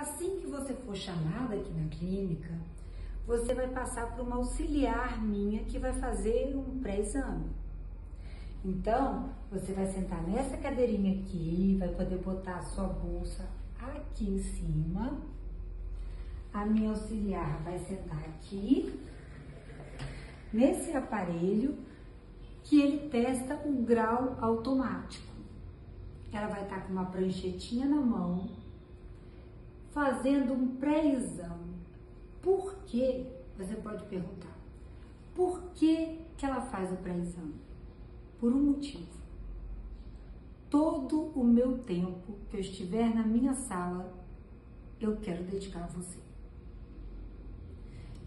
Assim que você for chamada aqui na clínica, você vai passar por uma auxiliar minha que vai fazer um pré-exame. Então, você vai sentar nessa cadeirinha aqui, vai poder botar a sua bolsa aqui em cima. A minha auxiliar vai sentar aqui, nesse aparelho, que ele testa o grau automático. Ela vai estar com uma pranchetinha na mão, fazendo um pré-exame. Por quê? Você pode perguntar. Por que que ela faz o pré-exame? Por um motivo. Todo o meu tempo que eu estiver na minha sala, eu quero dedicar a você.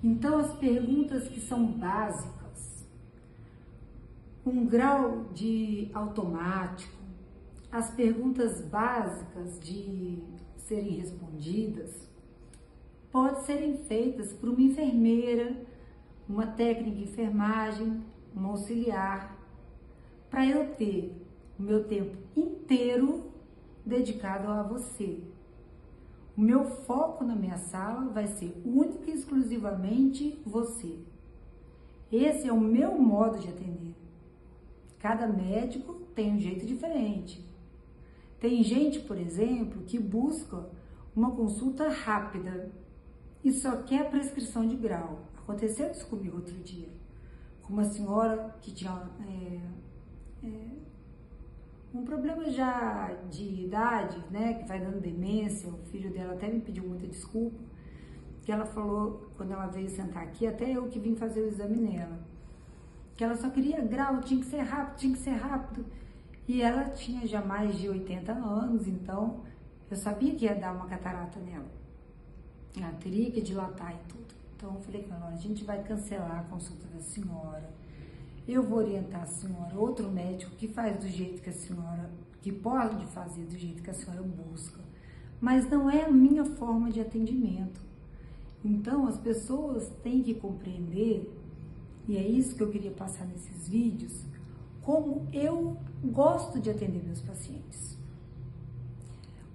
Então, as perguntas que são básicas, um grau de automático, as perguntas básicas de serem respondidas, podem serem feitas por uma enfermeira, uma técnica de enfermagem, um auxiliar, para eu ter o meu tempo inteiro dedicado a você. O meu foco na minha sala vai ser única e exclusivamente você. Esse é o meu modo de atender. Cada médico tem um jeito diferente. Tem gente, por exemplo, que busca uma consulta rápida e só quer a prescrição de grau. Aconteceu isso comigo outro dia, com uma senhora que tinha um problema já de idade, né, que vai dando demência. O filho dela até me pediu muita desculpa, que ela falou, quando ela veio sentar aqui, até eu que vim fazer o exame nela, que ela só queria grau, tinha que ser rápido, tinha que ser rápido. E ela tinha já mais de 80 anos, então eu sabia que ia dar uma catarata nela. Ela teria que dilatar e tudo. Então eu falei com ela: a gente vai cancelar a consulta da senhora. Eu vou orientar a senhora, outro médico que faz do jeito que a senhora, que pode fazer do jeito que a senhora busca, mas não é a minha forma de atendimento. Então as pessoas têm que compreender, e é isso que eu queria passar nesses vídeos, como eu gosto de atender meus pacientes.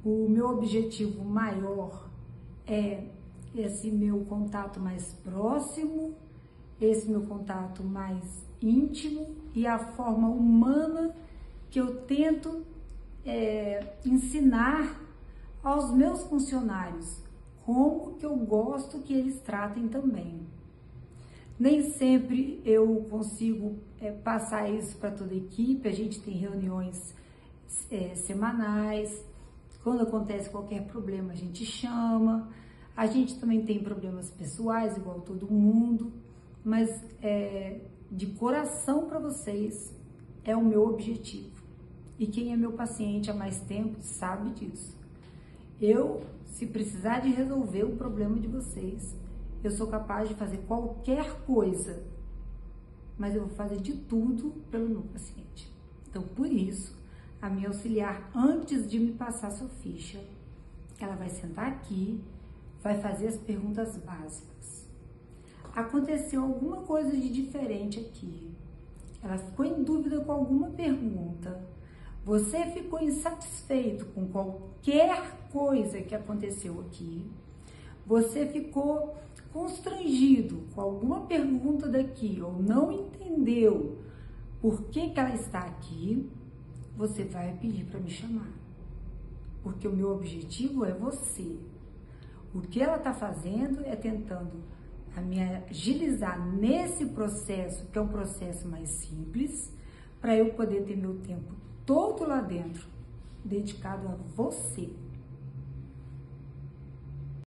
O meu objetivo maior é esse meu contato mais próximo, esse meu contato mais íntimo e a forma humana que eu tento ensinar aos meus funcionários, como que eu gosto que eles tratem também. Nem sempre eu consigo passar isso para toda a equipe. A gente tem reuniões semanais. Quando acontece qualquer problema, a gente chama. A gente também tem problemas pessoais, igual todo mundo, mas de coração para vocês é o meu objetivo. E quem é meu paciente há mais tempo sabe disso. Eu, se precisar de resolver o problema de vocês, eu sou capaz de fazer qualquer coisa, mas eu vou fazer de tudo pelo meu paciente. Então, por isso, a minha auxiliar, antes de me passar sua ficha, ela vai sentar aqui, vai fazer as perguntas básicas. Aconteceu alguma coisa de diferente aqui, ela ficou em dúvida com alguma pergunta, você ficou insatisfeito com qualquer coisa que aconteceu aqui, você ficou constrangido com alguma pergunta daqui ou não entendeu por que que ela está aqui, você vai pedir para me chamar. Porque o meu objetivo é você. O que ela está fazendo é tentando me agilizar nesse processo, que é um processo mais simples, para eu poder ter meu tempo todo lá dentro, dedicado a você.